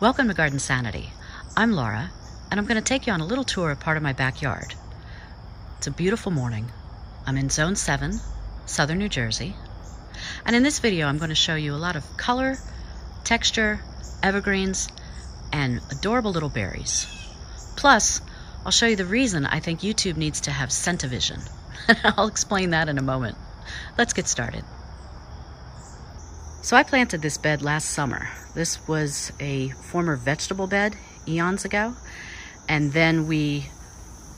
Welcome to Garden Sanity. I'm Laura, and I'm going to take you on a little tour of part of my backyard. It's a beautiful morning. I'm in Zone 7, Southern New Jersey, and in this video I'm going to show you a lot of color, texture, evergreens, and adorable little berries. Plus, I'll show you the reason I think YouTube needs to have scentivision. I'll explain that in a moment. Let's get started. So I planted this bed last summer. This was a former vegetable bed eons ago, and then we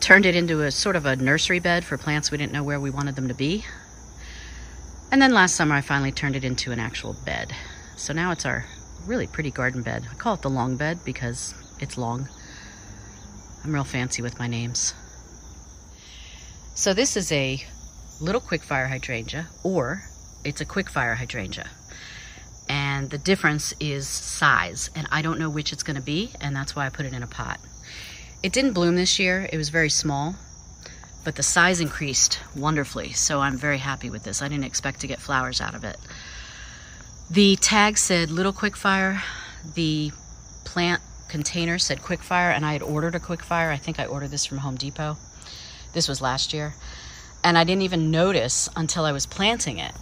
turned it into a sort of a nursery bed for plants we didn't know where we wanted them to be. And then last summer I finally turned it into an actual bed. So now it's our really pretty garden bed. I call it the long bed because it's long. I'm real fancy with my names. So this is a little Quick Fire hydrangea, or it's a Quick Fire hydrangea. And the difference is size, and I don't know which it's going to be, and that's why I put it in a pot. It didn't bloom this year, it was very small, but the size increased wonderfully, so I'm very happy with this. I didn't expect to get flowers out of it. The tag said Little Quick Fire, the plant container said Quick Fire, and I had ordered a Quick Fire. I think I ordered this from Home Depot. This was last year, and I didn't even notice until I was planting it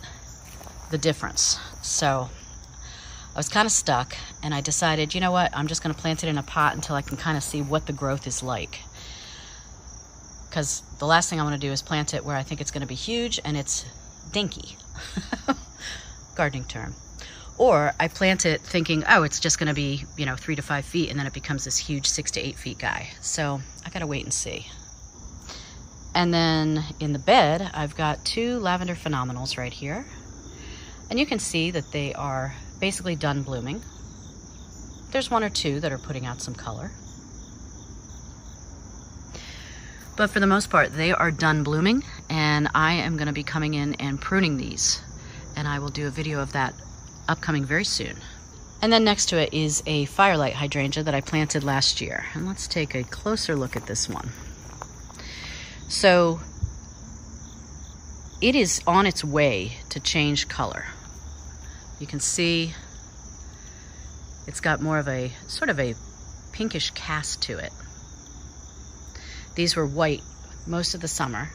the difference. So I was kind of stuck, and I decided, you know what, I'm just going to plant it in a pot until I can kind of see what the growth is like. Because the last thing I want to do is plant it where I think it's going to be huge and it's dinky. Gardening term. Or I plant it thinking, oh, it's just going to be, you know, 3 to 5 feet, and then it becomes this huge 6 to 8 feet guy. So I got to wait and see. And then in the bed, I've got two Lavender Phenomenals right here. And you can see that they are basically done blooming. There's one or two that are putting out some color. But for the most part, they are done blooming, and I am going to be coming in and pruning these. And I will do a video of that upcoming very soon. And then next to it is a Fire Light hydrangea that I planted last year. And let's take a closer look at this one. So it is on its way to change color. You can see it's got more of a sort of a pinkish cast to it. These were white most of the summer,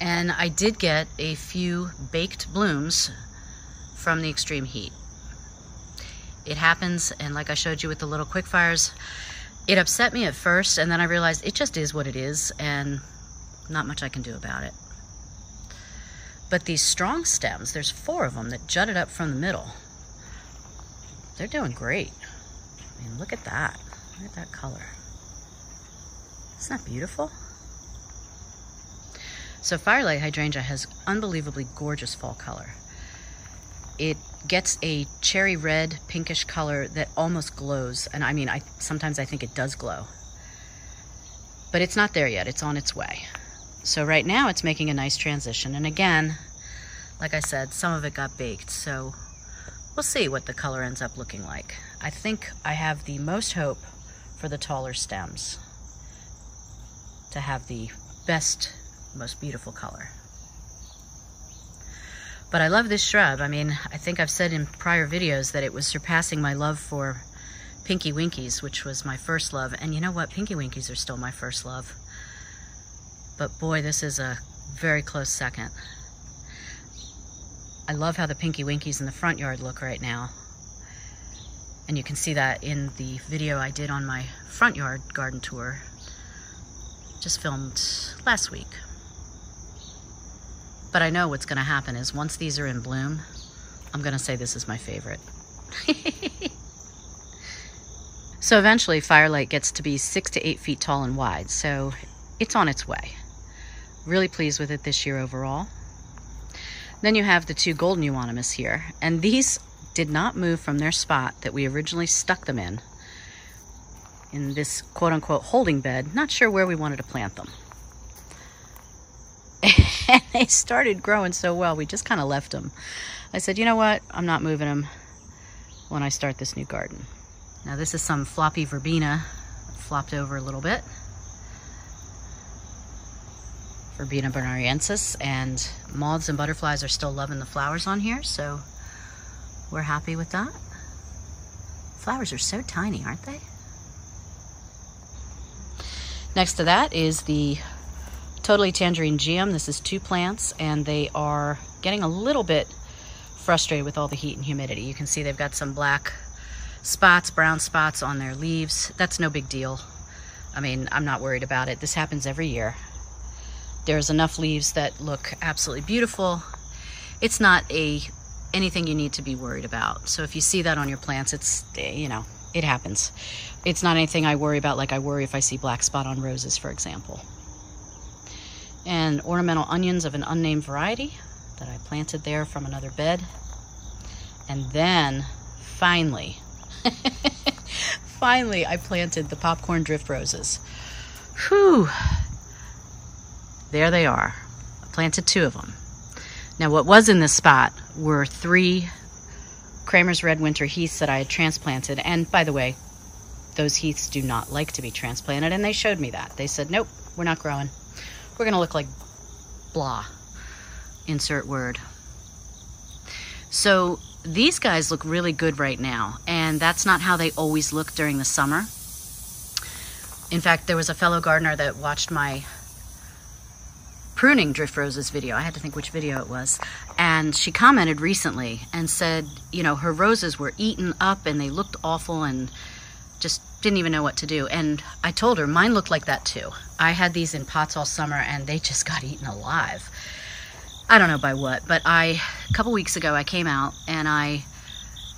and I did get a few baked blooms from the extreme heat. It happens, and like I showed you with the little Quick Fires, it upset me at first, and then I realized it just is what it is, and not much I can do about it. But these strong stems, there's four of them that jutted up from the middle. They're doing great. I mean, look at that. Look at that color. Isn't that beautiful? So Firelight hydrangea has unbelievably gorgeous fall color. It gets a cherry red pinkish color that almost glows. And I mean, sometimes I think it does glow. But it's not there yet. It's on its way. So right now it's making a nice transition. And again, like I said, some of it got baked. So we'll see what the color ends up looking like. I think I have the most hope for the taller stems to have the best, most beautiful color. But I love this shrub. I mean, I think I've said in prior videos that it was surpassing my love for Pinky Winkies, which was my first love. And you know what? Pinky Winkies are still my first love. But boy, this is a very close second. I love how the Pinky Winkies in the front yard look right now. And you can see that in the video I did on my front yard garden tour, just filmed last week. But I know what's gonna happen is once these are in bloom, I'm gonna say this is my favorite. So eventually Firelight gets to be 6 to 8 feet tall and wide, so it's on its way. Really pleased with it this year overall. Then you have the two Golden Euonymus here, and these did not move from their spot that we originally stuck them in this quote-unquote holding bed, not sure where we wanted to plant them. And they started growing so well, we just kind of left them. I said, you know what, I'm not moving them when I start this new garden. Now this is some floppy verbena, flopped over a little bit. Verbena bonariensis, and moths and butterflies are still loving the flowers on here, so we're happy with that. It's flowers are so tiny, aren't they? Next to that is the Totally Tangerine Geum. This is two plants, and they are getting a little bit frustrated with all the heat and humidity. You can see they've got some black spots, brown spots on their leaves. That's no big deal. I mean, I'm not worried about it. This happens every year. There's enough leaves that look absolutely beautiful. It's not anything you need to be worried about. So if you see that on your plants, it's, you know, it happens. It's not anything I worry about, like I worry if I see black spot on roses, for example. And ornamental onions of an unnamed variety that I planted there from another bed. And then finally, finally I planted the popcorn drift roses. Whew, there they are. I planted two of them. Now what was in this spot were three Kramer's Red Winter heaths that I had transplanted. And by the way, those heaths do not like to be transplanted, and they showed me that. They said, nope, we're not growing. We're gonna look like blah, insert word. So these guys look really good right now, and that's not how they always look during the summer. In fact, there was a fellow gardener that watched my pruning drift roses video. I had to think which video it was. And she commented recently and said, you know, her roses were eaten up and they looked awful and just didn't even know what to do. And I told her mine looked like that too. I had these in pots all summer and they just got eaten alive. I don't know by what, but a couple weeks ago I came out and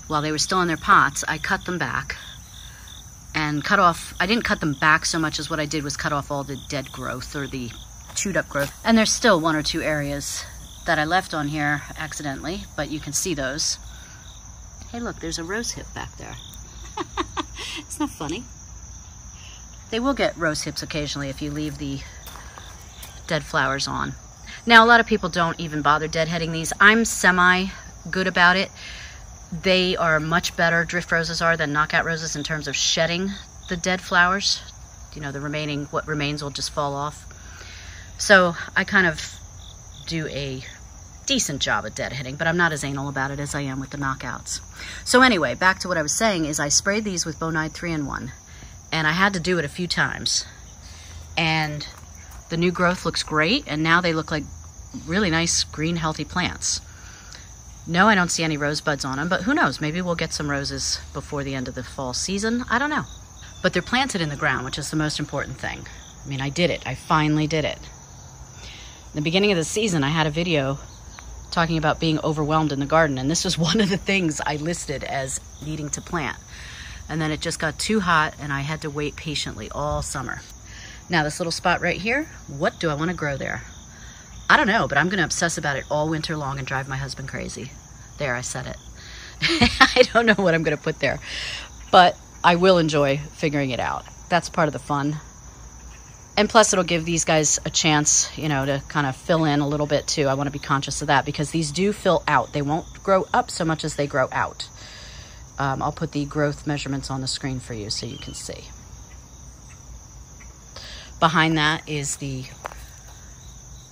while they were still in their pots, I cut them back and cut off. I didn't cut them back so much as what I did was cut off all the dead growth or the chewed up growth. And there's still one or two areas that I left on here accidentally, but you can see those. Hey, look, there's a rose hip back there. It's not funny. They will get rose hips occasionally if you leave the dead flowers on. Now, a lot of people don't even bother deadheading these. I'm semi-good about it. They are much better, drift roses are, than knockout roses in terms of shedding the dead flowers. You know, what remains will just fall off. So I kind of do a decent job at deadheading, but I'm not as anal about it as I am with the knockouts. So anyway, back to what I was saying is I sprayed these with Bonide 3-in-1, and I had to do it a few times. And the new growth looks great, and now they look like really nice, green, healthy plants. No, I don't see any rose buds on them, but who knows? Maybe we'll get some roses before the end of the fall season. I don't know. But they're planted in the ground, which is the most important thing. I mean, I did it. I finally did it. In the beginning of the season, I had a video talking about being overwhelmed in the garden, and this was one of the things I listed as needing to plant. And then it just got too hot, and I had to wait patiently all summer. Now this little spot right here, what do I want to grow there? I don't know, but I'm going to obsess about it all winter long and drive my husband crazy. There, I said it. I don't know what I'm going to put there, but I will enjoy figuring it out. That's part of the fun. And plus it'll give these guys a chance, you know, to kind of fill in a little bit too. I want to be conscious of that because these do fill out. They won't grow up so much as they grow out. I'll put the growth measurements on the screen for you so you can see. Behind that is the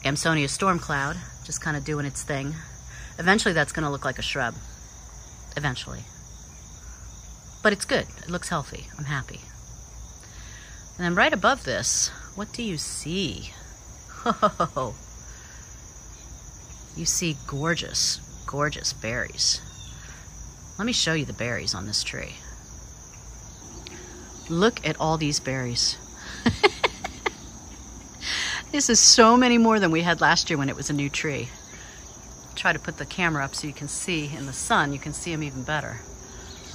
Amsonia Storm Cloud, just kind of doing its thing. Eventually that's going to look like a shrub, eventually. But it's good. It looks healthy. I'm happy. And then right above this, what do you see? Oh, you see gorgeous, gorgeous berries. Let me show you the berries on this tree. Look at all these berries. This is so many more than we had last year when it was a new tree. I'll try to put the camera up so you can see in the sun, you can see them even better.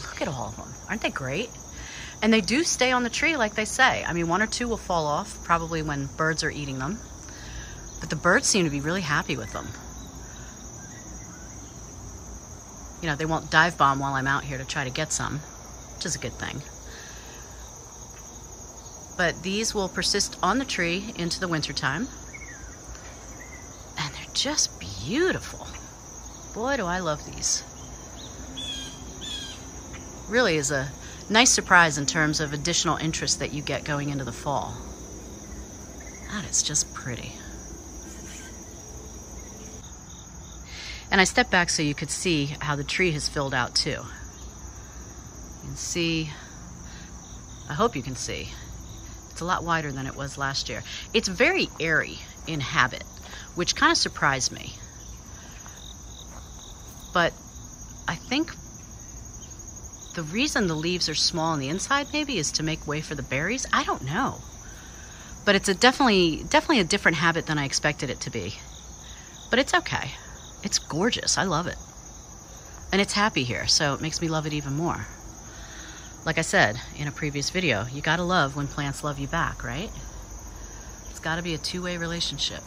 Look at all of them. Aren't they great? And they do stay on the tree like they say. I mean, one or two will fall off probably when birds are eating them. But the birds seem to be really happy with them. You know, they won't dive bomb while I'm out here to try to get some, which is a good thing. But these will persist on the tree into the winter time. And they're just beautiful. Boy, do I love these. Really is a nice surprise in terms of additional interest that you get going into the fall. God, it's just pretty. And I stepped back so you could see how the tree has filled out too. You can see, I hope you can see, it's a lot wider than it was last year. It's very airy in habit, which kind of surprised me. But I think the reason the leaves are small on the inside maybe is to make way for the berries. I don't know. But it's a definitely a different habit than I expected it to be. But it's okay. It's gorgeous. I love it. And it's happy here, so it makes me love it even more. Like I said in a previous video, you gotta love when plants love you back, right? It's gotta be a two-way relationship.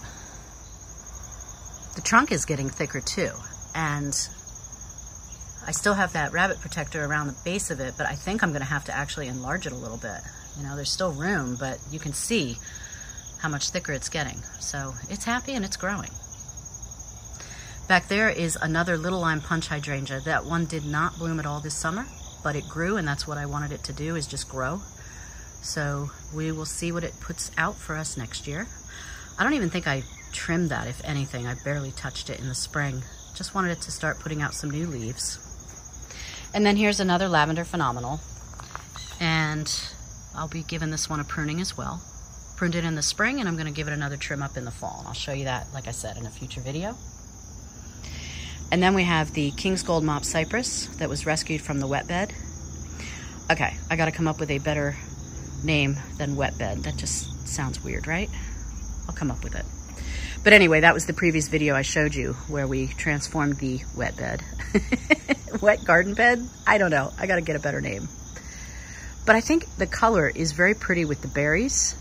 The trunk is getting thicker too, and I still have that rabbit protector around the base of it, but I think I'm gonna have to actually enlarge it a little bit. You know, there's still room, but you can see how much thicker it's getting. So it's happy and it's growing. Back there is another Little Lime Punch Hydrangea. That one did not bloom at all this summer, but it grew, and that's what I wanted it to do, is just grow. So we will see what it puts out for us next year. I don't even think I trimmed that, if anything. I barely touched it in the spring. Just wanted it to start putting out some new leaves. And then here's another Lavender Phenomenal. And I'll be giving this one a pruning as well. Pruned it in the spring, and I'm gonna give it another trim up in the fall. And I'll show you that, like I said, in a future video. And then we have the King's Gold Mop Cypress that was rescued from the wet bed. Okay, I gotta come up with a better name than wet bed. That just sounds weird, right? I'll come up with it. But anyway, that was the previous video I showed you where we transformed the wet bed. Wet garden bed? I don't know, I gotta get a better name. But I think the color is very pretty with the berries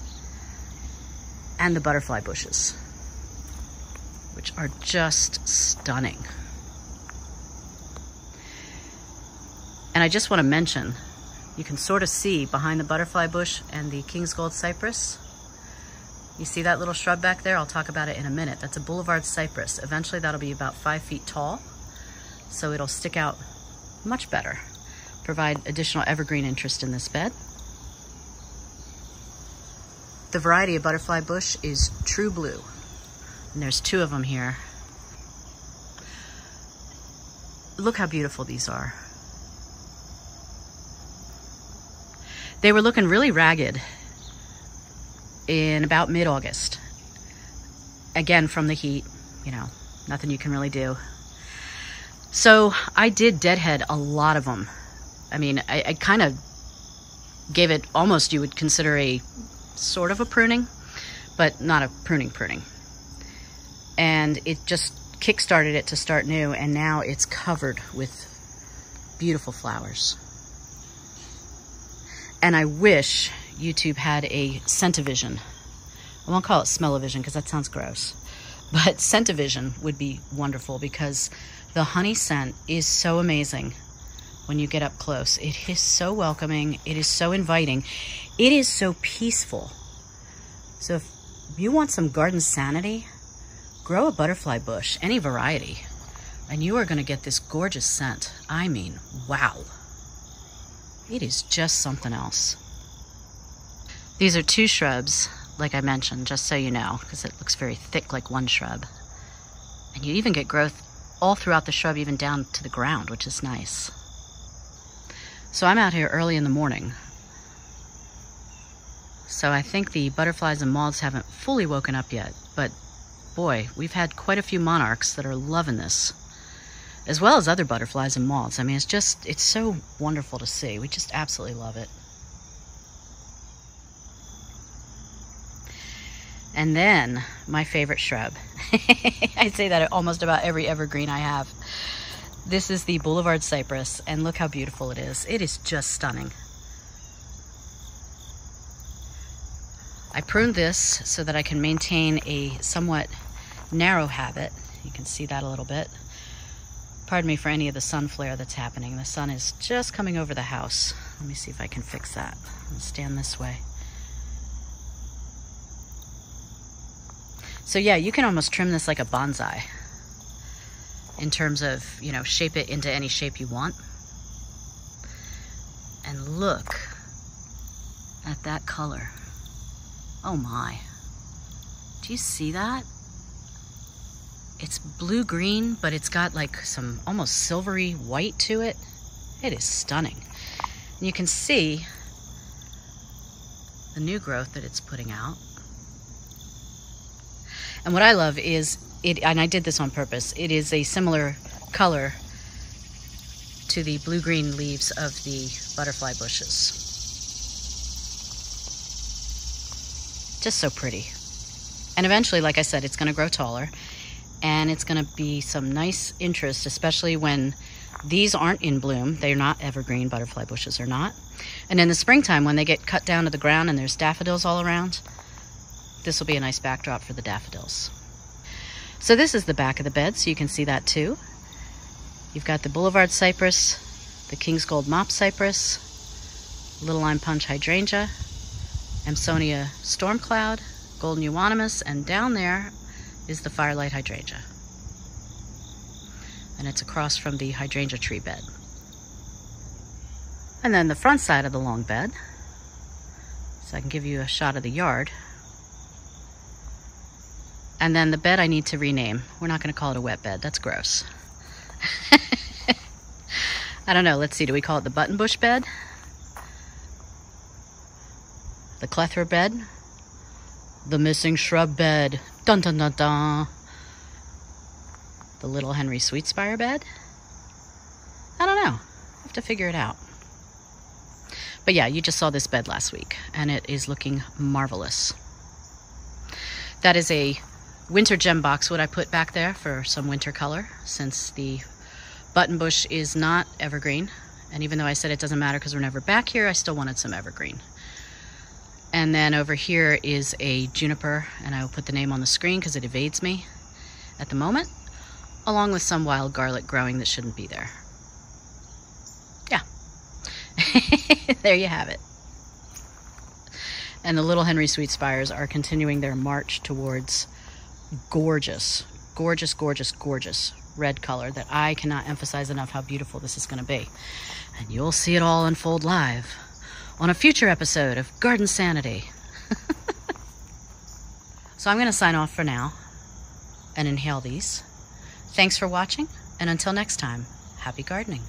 and the butterfly bushes, which are just stunning. And I just want to mention, you can sort of see behind the butterfly bush and the King's Gold Cypress. You see that little shrub back there? I'll talk about it in a minute. That's a Boulevard Cypress. Eventually that'll be about 5 feet tall, so it'll stick out much better. Provide additional evergreen interest in this bed. The variety of butterfly bush is True Blue, and there's two of them here. Look how beautiful these are. They were looking really ragged in about mid-August. Again, from the heat, you know, nothing you can really do. So I did deadhead a lot of them. I mean, I kind of gave it almost, you would consider a sort of a pruning, but not a pruning. And it just kickstarted it to start new, and now it's covered with beautiful flowers. And I wish YouTube had a scent-o-vision. I won't call it smell-o-vision because that sounds gross, but scent-o-vision would be wonderful because the honey scent is so amazing. When you get up close, it is so welcoming, it is so inviting, it is so peaceful. So if you want some garden sanity, grow a butterfly bush, any variety, and you are gonna get this gorgeous scent. I mean, wow. It is just something else. These are two shrubs, like I mentioned, just so you know, because it looks very thick like one shrub. And you even get growth all throughout the shrub, even down to the ground, which is nice. So I'm out here early in the morning. So I think the butterflies and moths haven't fully woken up yet, but boy, we've had quite a few monarchs that are loving this, as well as other butterflies and moths. I mean, it's so wonderful to see. We just absolutely love it. And then my favorite shrub. I say that at almost about every evergreen I have. This is the Boulevard Cypress, and look how beautiful it is. It is just stunning. I pruned this so that I can maintain a somewhat narrow habit. You can see that a little bit. Pardon me for any of the sun flare that's happening. The sun is just coming over the house. Let me see if I can fix that. I'll stand this way. So yeah, you can almost trim this like a bonsai, in terms of, you know, shape it into any shape you want. And look at that color. Oh my, do you see that? It's blue-green, but it's got like some almost silvery white to it. It is stunning. And you can see the new growth that it's putting out. And what I love is it, and I did this on purpose, it is a similar color to the blue-green leaves of the butterfly bushes. Just so pretty. And eventually, like I said, it's going to grow taller, and it's going to be some nice interest, especially when these aren't in bloom. They're not evergreen, butterfly bushes are not. And in the springtime, when they get cut down to the ground and there's daffodils all around, this will be a nice backdrop for the daffodils. So this is the back of the bed, so you can see that too. You've got the Boulevard Cypress, the King's Gold Mop Cypress, Little Lime Punch Hydrangea, Amsonia Storm Cloud, Golden Euonymus, and down there is the Fire Light Hydrangea. And it's across from the hydrangea tree bed. And then the front side of the long bed, so I can give you a shot of the yard. And then the bed I need to rename. We're not going to call it a wet bed, that's gross. I don't know, let's see, do we call it the button bush bed? The Clethra bed? The missing shrub bed. Dun dun dun dun. The Little Henry Sweetspire bed? I don't know. I have to figure it out. But yeah, you just saw this bed last week, and it is looking marvelous. That is a Winter Gem Boxwood I put back there for some winter color, since the button bush is not evergreen. And even though I said it doesn't matter because we're never back here, I still wanted some evergreen. And then over here is a juniper, and I will put the name on the screen because it evades me at the moment, along with some wild garlic growing that shouldn't be there. Yeah. There you have it. And the Little Henry Sweetspires are continuing their march towards gorgeous, gorgeous, gorgeous, gorgeous red color that I cannot emphasize enough how beautiful this is going to be. And you'll see it all unfold live on a future episode of Garden Sanity. So I'm going to sign off for now and inhale these. Thanks for watching, and until next time, happy gardening.